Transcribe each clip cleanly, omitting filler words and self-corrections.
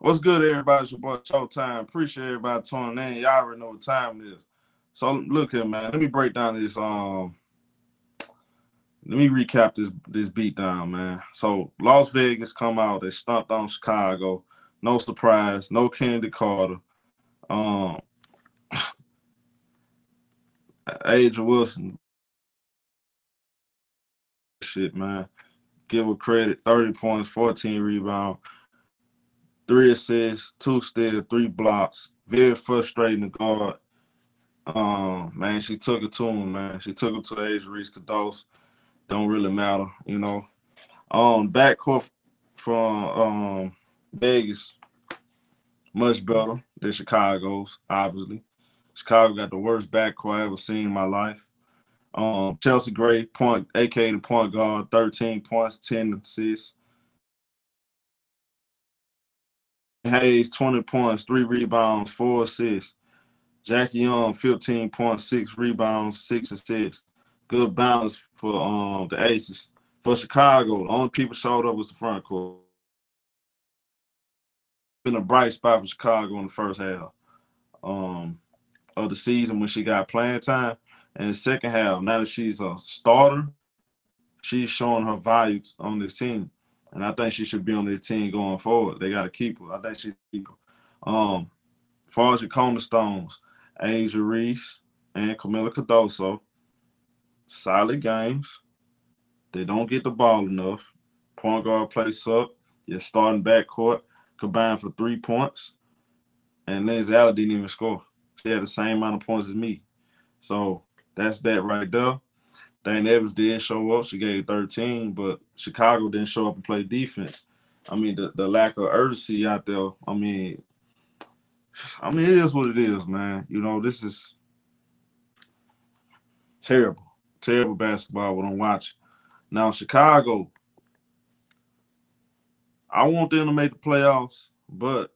What's good, everybody? It's your boy Showtime. Appreciate everybody tuning in. Y'all already know what time it is. So look here, man. Let me break down this. Let me recap this beatdown, man. So Las Vegas come out. They stomped on Chicago. No surprise. No Chennedy Carter. A'ja Wilson. Shit, man. Give her credit. 30 points, 14 rebounds. 3 assists, 2 steals, 3 blocks. Very frustrating to guard. Man, she took it to him, man. She took it to Angel Reese Cardoso. Don't really matter, you know. Backcourt from Vegas, much better than Chicago's, obviously. Chicago got the worst backcourt I ever seen in my life. Chelsea Gray, aka the point guard, 13 points, 10 assists. Hayes, 20 points, 3 rebounds, 4 assists. Jackie Young, 15 points, 6 rebounds, 6 assists. Good balance for the Aces. For Chicago, the only people showed up was the front court. Been a bright spot for Chicago in the first half of the season when she got playing time. And the second half, now that she's a starter, she's showing her value on this team. And I think she should be on their team going forward. They got to keep her. I think she keep her. As far as your cornerstones, Angel Reese and Kamilla Cardoso, solid games. They don't get the ball enough. Point guard plays up. You're starting backcourt, combined for 3 points. And Lindsay Allen didn't even score. She had the same amount of points as me. So that's that right there. Dana Evans did show up. She gave 13, but Chicago didn't show up and play defense. I mean, the lack of urgency out there, I mean, it is what it is, man. You know, this is terrible. Terrible basketball when I'm watching. Now, Chicago, I want them to make the playoffs, but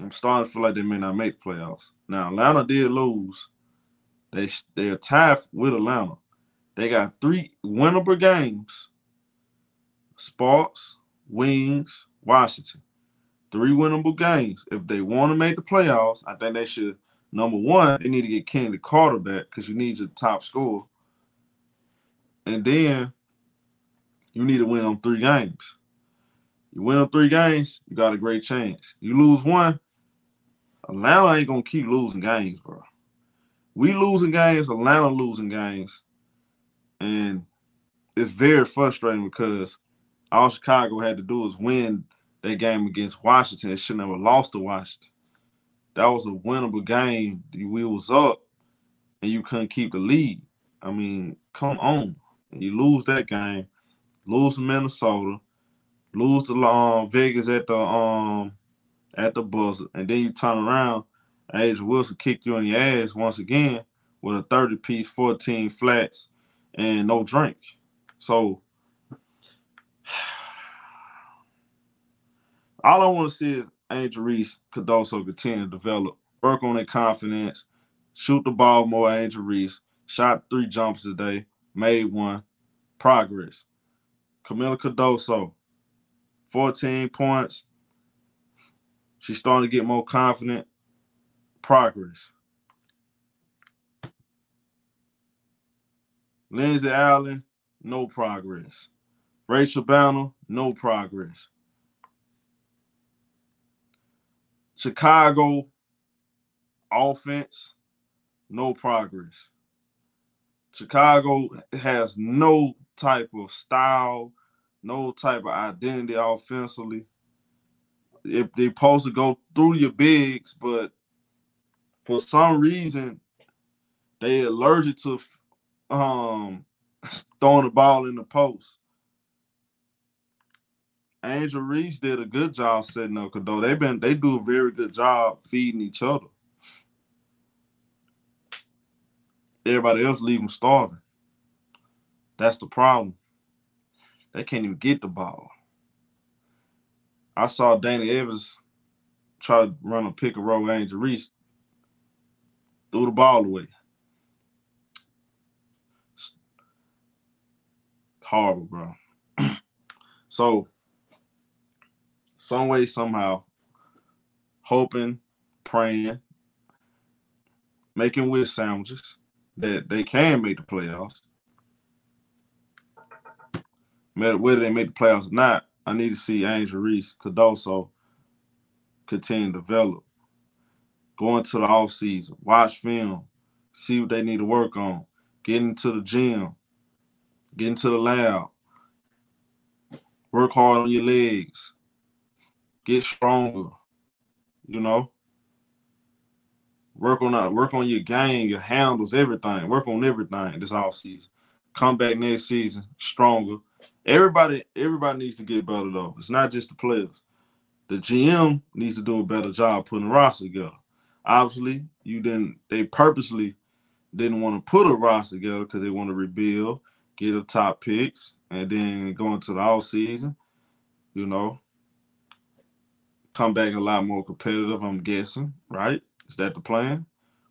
I'm starting to feel like they may not make the playoffs. Now, Atlanta did lose. They're tied with Atlanta. They got 3 winnable games, Sparks, Wings, Washington. 3 winnable games. If they want to make the playoffs, I think they should, number one, they need to get Chennedy Carter back because you need your top scorer. And then you need to win on 3 games. You win on 3 games, you got a great chance. You lose one, Atlanta ain't going to keep losing games, bro. We losing games, Atlanta losing games. And it's very frustrating because all Chicago had to do was win that game against Washington. They shouldn't have lost to Washington. That was a winnable game. We was up, and you couldn't keep the lead. I mean, come on. You lose that game, lose to Minnesota, lose to Vegas at the buzzer, and then you turn around, A'ja Wilson kicked you in your ass once again with a 30-piece, 14 flats. And no drink. So all I want to see is Angel Reese Cardoso continue to develop, work on their confidence, shoot the ball more. Angel Reese shot 3 jumpers today, made 1. Progress. Kamilla Cardoso, 14 points. She's starting to get more confident. Progress. Lindsay Allen, no progress. Rachel Banner, no progress. Chicago offense, no progress. Chicago has no type of style, no type of identity offensively. If they're supposed to go through your bigs, but for some reason, they're allergic to throwing the ball in the post. Angel Reese did a good job setting up Cardoso. They do a very good job feeding each other. Everybody else leave them starving. That's the problem. They can't even get the ball. I saw Dana Evans try to run a pick and roll with Angel Reese. Threw the ball away. Horrible, bro. So, some way, somehow, hoping, praying, making wish sandwiches that they can make the playoffs. Whether they make the playoffs or not, I need to see Angel Reese Cardoso continue to develop. Go into the offseason, watch film, see what they need to work on, get into the gym, get into the lab, work hard on your legs, get stronger, you know. Work on your game, your handles, everything. Work on everything this offseason. Come back next season stronger. Everybody needs to get better, though. It's not just the players. The GM needs to do a better job putting a roster together. Obviously, they purposely didn't want to put a roster together because they want to rebuild, get a top picks, and then go into the offseason, you know, come back a lot more competitive, I'm guessing, right? Is that the plan?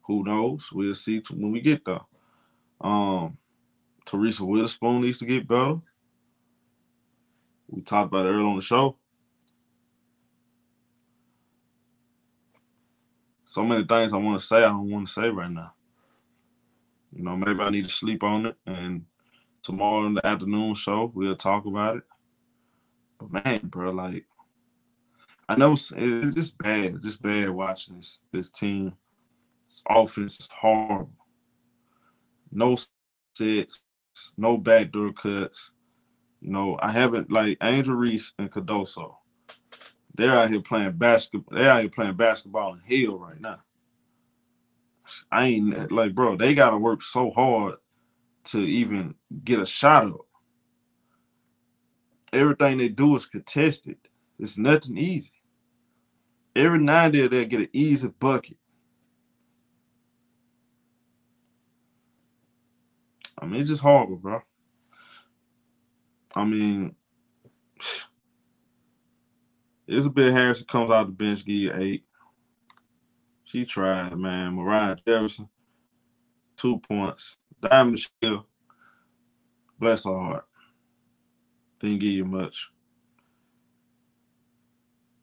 Who knows? We'll see when we get there. Teresa Weatherspoon needs to get better. We talked about it earlier on the show. So many things I want to say, I don't want to say right now. You know, maybe I need to sleep on it, and tomorrow in the afternoon show, we'll talk about it. But man, bro, like, I know it's just bad. It's just bad watching this team. This offense is horrible. No sets, no backdoor cuts. You know, I haven't, like, Angel Reese and Cardoso. They're out here playing basketball. They're out here playing basketball in hell right now. I ain't, like, bro, they got to work so hard to even get a shot up. Everything they do is contested. It's nothing easy. Every now and then they'll get an easy bucket. I mean, it's just horrible, bro. I mean, Isabel Harrison comes out the bench, give you 8. She tried, man. Mariah Jefferson, 2 points. Diamond Shield, bless her heart. Didn't give you much.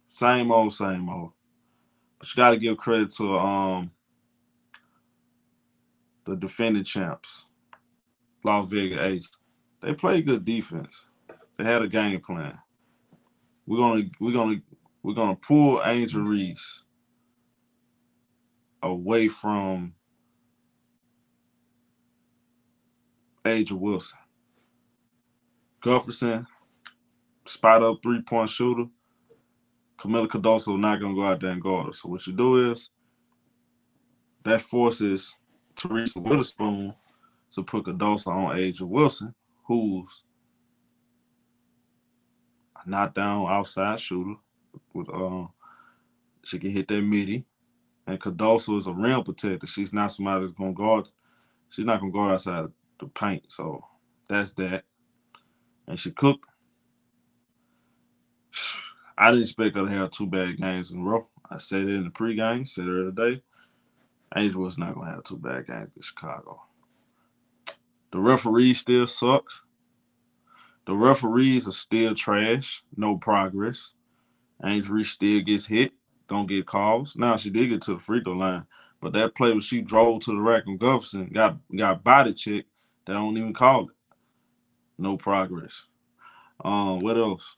Same old, same old. But you got to give credit to the defending champs, Las Vegas Aces. They played good defense. They had a game plan. We're gonna pull Angel Reese away from A'ja Wilson. Gufferson, spot up 3-point shooter. Kamilla Cardoso not gonna go out there and guard her. So what you do is that forces Teresa Weatherspoon to put Cardoso on A'ja Wilson, who's a knockdown outside shooter. With she can hit that midi, and Cardoso is a rim protector. She's not somebody that's gonna guard. She's not gonna guard outside the paint. So that's that. And she cooked. I didn't expect her to have 2 bad games in a row. I said it in the pregame, said it the other day. Angel was not going to have 2 bad games in Chicago. The referees still suck. The referees are still trash. No progress. Angel Reese still gets hit. Don't get calls. Now, she did get to the free throw line, but that play when she drove to the rack and Gufferson got body checked, they don't even call it. No progress. What else?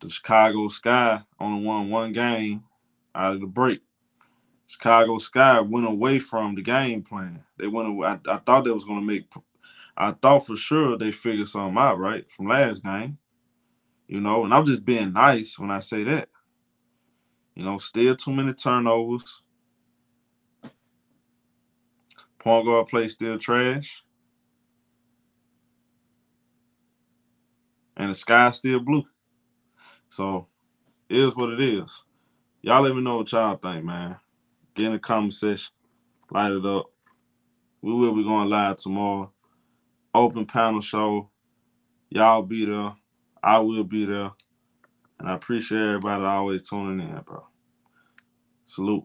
The Chicago Sky only won 1 game out of the break. Chicago Sky went away from the game plan. They went away. I thought they was going to make – I thought for sure they figured something out, right, from last game. You know, and I'm just being nice when I say that. You know, still too many turnovers. Point guard play still trash. And the sky's still blue. So, it is what it is. Y'all let me know what y'all think, man. Get in the comment section. Light it up. We will be going live tomorrow. Open panel show. Y'all be there. I will be there. And I appreciate everybody always tuning in, bro. Salute.